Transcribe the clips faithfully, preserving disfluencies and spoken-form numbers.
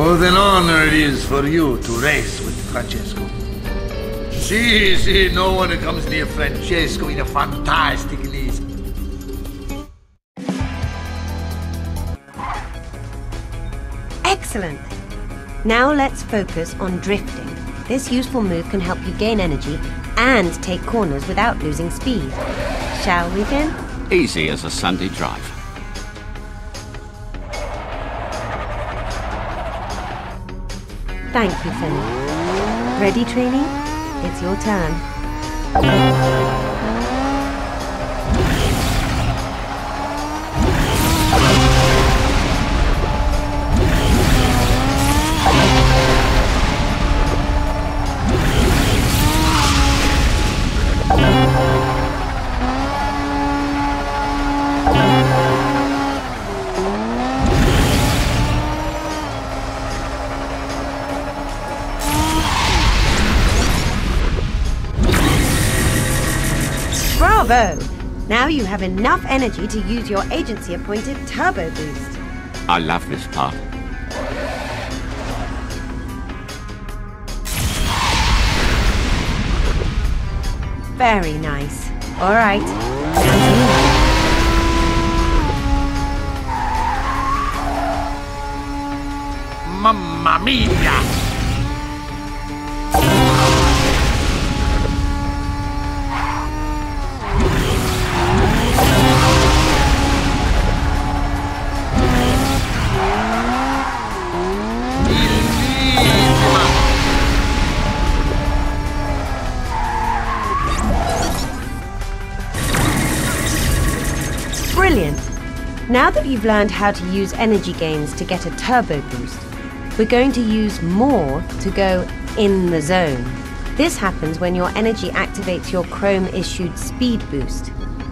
What an honor it is for you to race with Francesco. See, see, no one comes near Francesco in a fantastic list. Excellent. Now let's focus on drifting. This useful move can help you gain energy and take corners without losing speed. Shall we then? Easy as a Sunday drive. Thank you, Finn. Ready, trainee? It's your turn. Bravo! Now you have enough energy to use your agency-appointed turbo boost. I love this part. Very nice. All right. Mamma mia! Brilliant! Now that you've learned how to use energy gains to get a turbo boost, we're going to use more to go in the zone. This happens when your energy activates your Chrome-issued speed boost.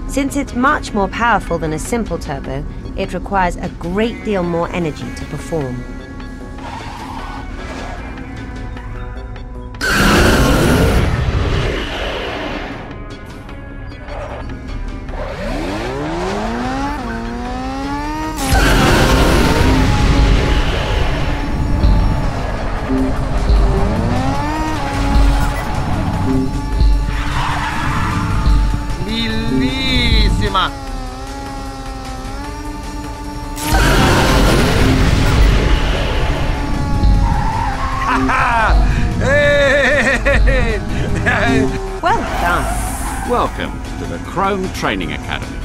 Since it's much more powerful than a simple turbo, it requires a great deal more energy to perform. Bellissima! Well done! Welcome to the Chrome Training Academy.